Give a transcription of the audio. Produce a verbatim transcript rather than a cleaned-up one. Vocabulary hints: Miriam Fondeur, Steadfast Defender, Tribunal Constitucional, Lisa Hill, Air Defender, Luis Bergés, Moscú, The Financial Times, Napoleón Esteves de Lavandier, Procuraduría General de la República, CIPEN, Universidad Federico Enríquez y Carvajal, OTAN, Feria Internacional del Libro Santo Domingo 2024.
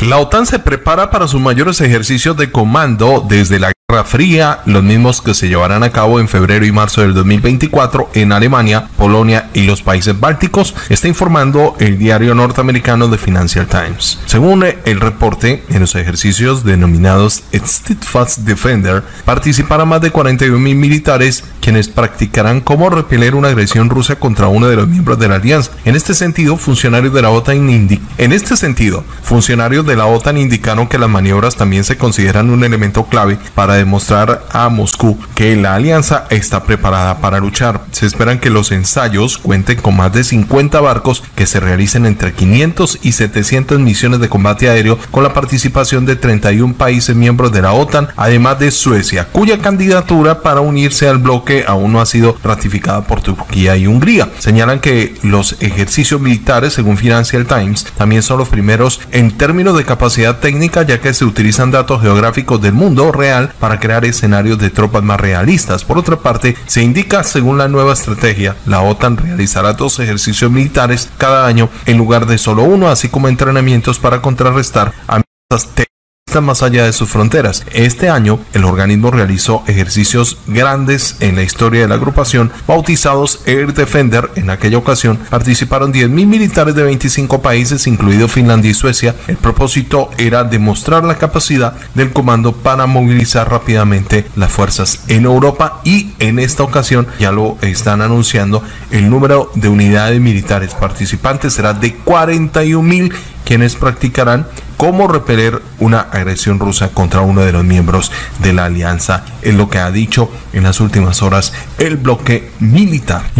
La OTAN se prepara para sus mayores ejercicios de comando desde la Guerra Fría, los mismos que se llevarán a cabo en febrero y marzo del dos mil veinticuatro en Alemania, Polonia y los países bálticos, está informando el diario norteamericano The Financial Times. Según el reporte, en los ejercicios denominados Steadfast Defender participarán más de cuarenta y un mil militares, quienes practicarán cómo repeler una agresión rusa contra uno de los miembros de la alianza. En este sentido, funcionarios de la OTAN indican en este sentido, funcionarios de la OTAN indicaron que las maniobras también se consideran un elemento clave para demostrar a Moscú que la alianza está preparada para luchar. Se esperan que los ensayos cuenten con más de cincuenta barcos que se realicen entre quinientas y setecientas misiones de combate aéreo con la participación de treinta y un países miembros de la OTAN, además de Suecia, cuya candidatura para unirse al bloque aún no ha sido ratificada por Turquía y Hungría. Señalan que los ejercicios militares, según Financial Times, también son los primeros en términos de de capacidad técnica, ya que se utilizan datos geográficos del mundo real para crear escenarios de tropas más realistas. Por otra parte, se indica, según la nueva estrategia, la OTAN realizará dos ejercicios militares cada año en lugar de solo uno, así como entrenamientos para contrarrestar amenazas técnicas más allá de sus fronteras. Este año, el organismo realizó ejercicios grandes en la historia de la agrupación, bautizados Air Defender. En aquella ocasión participaron diez mil militares de veinticinco países, incluidos Finlandia y Suecia. El propósito era demostrar la capacidad del comando para movilizar rápidamente las fuerzas en Europa, y en esta ocasión ya lo están anunciando, el número de unidades militares participantes será de cuarenta y un mil, quienes practicarán cómo repeler una agresión rusa contra uno de los miembros de la alianza, es lo que ha dicho en las últimas horas el bloque militar.